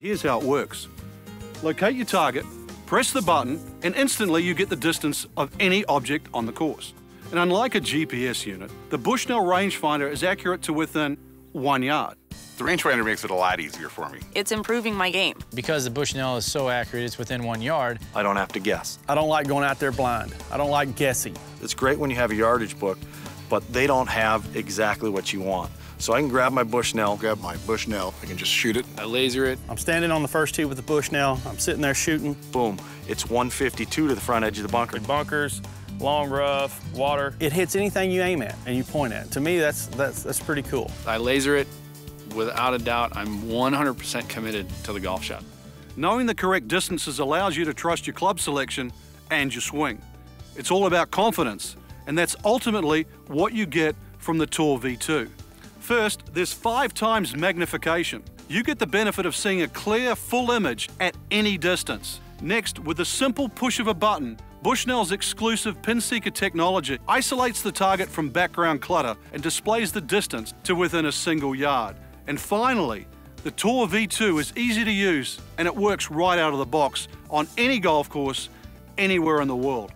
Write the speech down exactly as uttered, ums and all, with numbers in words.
Here's how it works. Locate your target, press the button, and instantly you get the distance of any object on the course. And unlike a G P S unit, the Bushnell rangefinder is accurate to within one yard. The rangefinder makes it a lot easier for me. It's improving my game. Because the Bushnell is so accurate, it's within one yard. I don't have to guess. I don't like going out there blind. I don't like guessing. It's great when you have a yardage book, but they don't have exactly what you want. So I can grab my Bushnell. Grab my Bushnell. I can just shoot it. I laser it. I'm standing on the first tee with the Bushnell. I'm sitting there shooting. Boom. It's one fifty-two to the front edge of the bunker. The bunkers, long rough, water. It hits anything you aim at and you point at. To me, that's, that's, that's pretty cool. I laser it. Without a doubt, I'm one hundred percent committed to the golf shot. Knowing the correct distances allows you to trust your club selection and your swing. It's all about confidence, and that's ultimately what you get from the Tour V two. First, there's five times magnification. You get the benefit of seeing a clear, full image at any distance. Next, with the simple push of a button, Bushnell's exclusive PinSeeker technology isolates the target from background clutter and displays the distance to within a single yard. And finally, the Tour V two is easy to use and it works right out of the box on any golf course anywhere in the world.